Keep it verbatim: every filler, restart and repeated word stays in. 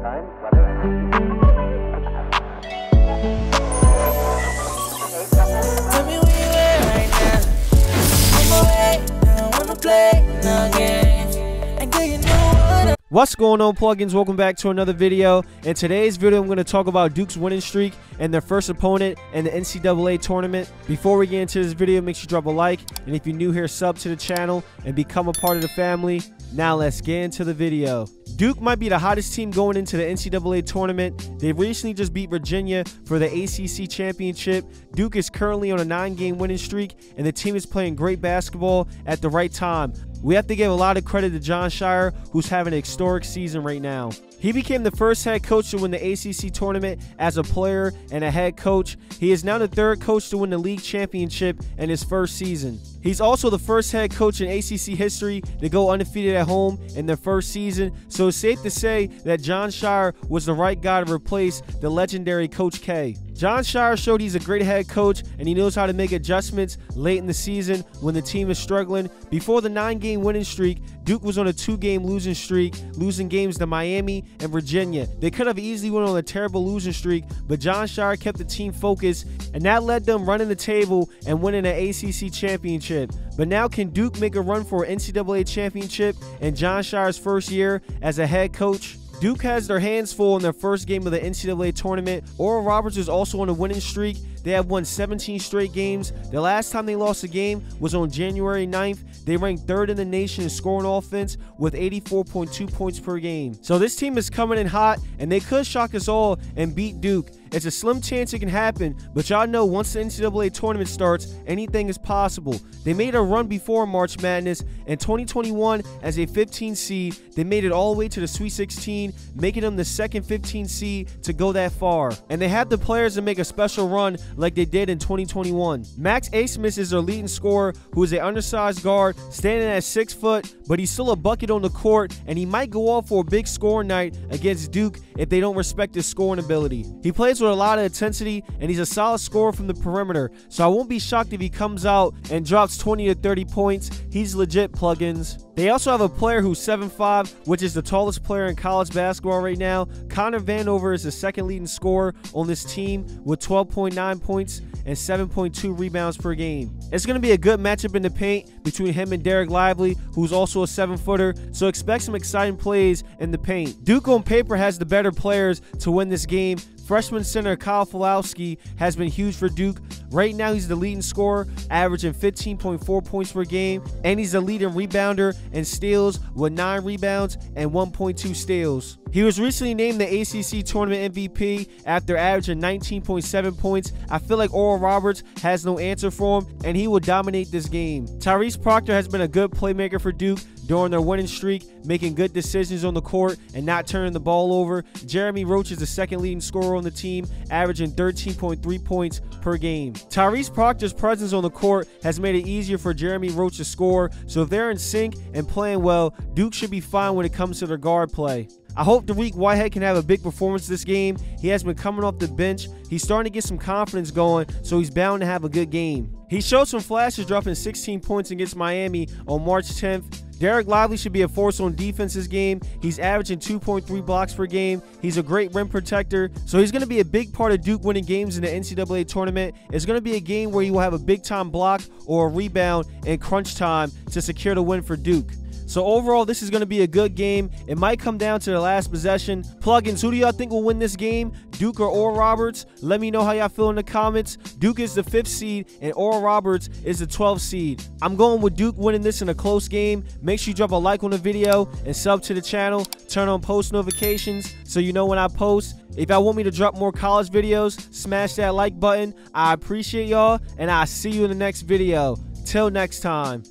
Time, tell me where you at right now. I'm away, now I wanna play no games. And do you know what I What's going on, plugins? Welcome back to another video. In today's video, I'm going to talk about Duke's winning streak and their first opponent in the N C double A tournament. Before we get into this video, make sure you drop a like, and if you're new here, sub to the channel and become a part of the family. Now let's get into the video. Duke might be the hottest team going into the N C double A tournament. They recently just beat Virginia for the A C C championship. Duke is currently on a nine game winning streak, and the team is playing great basketball at the right time. We have to give a lot of credit to Jon Scheyer, who's having an historic season right now. He became the first head coach to win the A C C tournament as a player and a head coach. He is now the third coach to win the league championship in his first season. He's also the first head coach in A C C history to go undefeated at home in their first season, so it's safe to say that Jon Scheyer was the right guy to replace the legendary Coach K. Jon Scheyer showed he's a great head coach, and he knows how to make adjustments late in the season when the team is struggling. Before the nine game winning streak, Duke was on a two game losing streak, losing games to Miami and Virginia. They could have easily went on a terrible losing streak, but Jon Scheyer kept the team focused, and that led them running the table and winning an A C C championship. But now, can Duke make a run for an N C double A championship in Jon Scheyer's first year as a head coach? Duke has their hands full in their first game of the N C double A tournament. Oral Roberts is also on a winning streak. They have won seventeen straight games. The last time they lost a game was on January ninth. They ranked third in the nation in scoring offense with eighty-four point two points per game. So this team is coming in hot, and they could shock us all and beat Duke. It's a slim chance it can happen, but y'all know once the N C double A tournament starts, anything is possible. They made a run before March Madness in twenty twenty-one as a fifteen seed. They made it all the way to the Sweet sixteen, making them the second fifteen seed to go that far. And they have the players to make a special run like they did in twenty twenty-one. Max Acemis is their leading scorer, who is an undersized guard standing at six foot, but he's still a bucket on the court, and he might go off for a big scoring night against Duke if they don't respect his scoring ability. He plays with a lot of intensity, and he's a solid scorer from the perimeter, so I won't be shocked if he comes out and drops twenty to thirty points. He's legit, plugins. They also have a player who's seven five, which is the tallest player in college basketball right now. Connor Vanover is the second leading scorer on this team with twelve point nine points and seven point two rebounds per game. It's going to be a good matchup in the paint between him and Derek Lively, who's also a seven footer, so expect some exciting plays in the paint. Duke on paper has the better players to win this game. Freshman center Kyle Falowski has been huge for Duke. Right now, he's the leading scorer, averaging fifteen point four points per game, and he's the leading rebounder and steals with nine rebounds and one point two steals. He was recently named the A C C Tournament M V P after averaging nineteen point seven points. I feel like Oral Roberts has no answer for him, and he will dominate this game. Tyrese Proctor has been a good playmaker for Duke during their winning streak, making good decisions on the court and not turning the ball over. Jeremy Roach is the second leading scorer on the team, averaging thirteen point three points per game. Tyrese Proctor's presence on the court has made it easier for Jeremy Roach to score, so if they're in sync and playing well, Duke should be fine when it comes to their guard play. I hope Dariq Whitehead can have a big performance this game. He has been coming off the bench. He's starting to get some confidence going, so he's bound to have a good game. He showed some flashes, dropping sixteen points against Miami on March tenth. Derek Lively should be a force on defense this game. He's averaging two point three blocks per game. He's a great rim protector, so he's going to be a big part of Duke winning games in the N C double A tournament. It's going to be a game where he will have a big-time block or a rebound in crunch time to secure the win for Duke. So overall, this is going to be a good game. It might come down to the last possession. Plugins, who do y'all think will win this game, Duke or Oral Roberts? Let me know how y'all feel in the comments. Duke is the fifth seed, and Oral Roberts is the twelfth seed. I'm going with Duke winning this in a close game. Make sure you drop a like on the video and sub to the channel. Turn on post notifications so you know when I post. If y'all want me to drop more college videos, smash that like button. I appreciate y'all, and I'll see you in the next video. Till next time.